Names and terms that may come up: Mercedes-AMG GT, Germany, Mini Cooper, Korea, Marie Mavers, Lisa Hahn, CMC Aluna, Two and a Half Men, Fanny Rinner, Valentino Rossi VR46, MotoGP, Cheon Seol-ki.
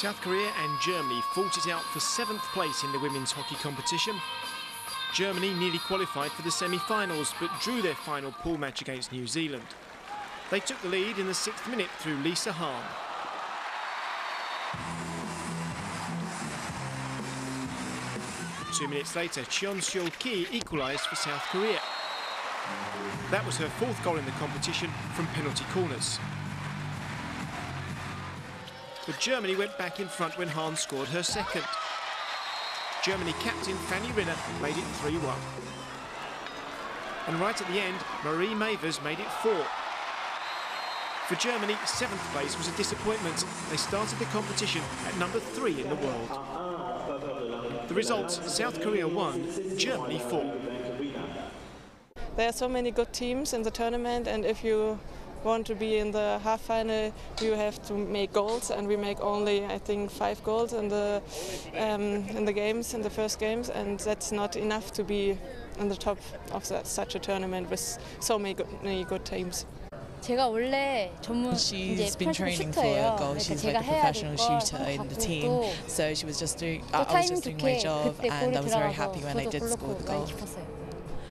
South Korea and Germany fought it out for 7th place in the women's hockey competition. Germany nearly qualified for the semi-finals, but drew their final pool match against New Zealand. They took the lead in the 6th minute through Lisa Hahn. Two minutes later, Cheon Seol-ki equalised for South Korea. That was her 4th goal in the competition from penalty corners. But Germany went back in front when Hahn scored her 2nd. Germany captain Fanny Rinner made it 3-1. And right at the end, Marie Mavers made it 4. For Germany, 7th place was a disappointment. They started the competition at number 3 in the world. The results: South Korea 1, Germany 4. There are so many good teams in the tournament, and if you want to be in the half final, you have to make goals, and we make only, I think, 5 goals in the first games, and that's not enough to be in the top of such a tournament with so many good teams. She's been training for a goal. She's like a professional shooter in the team, so she was just doing. I was just doing my job, and I was very happy when I did score the goal.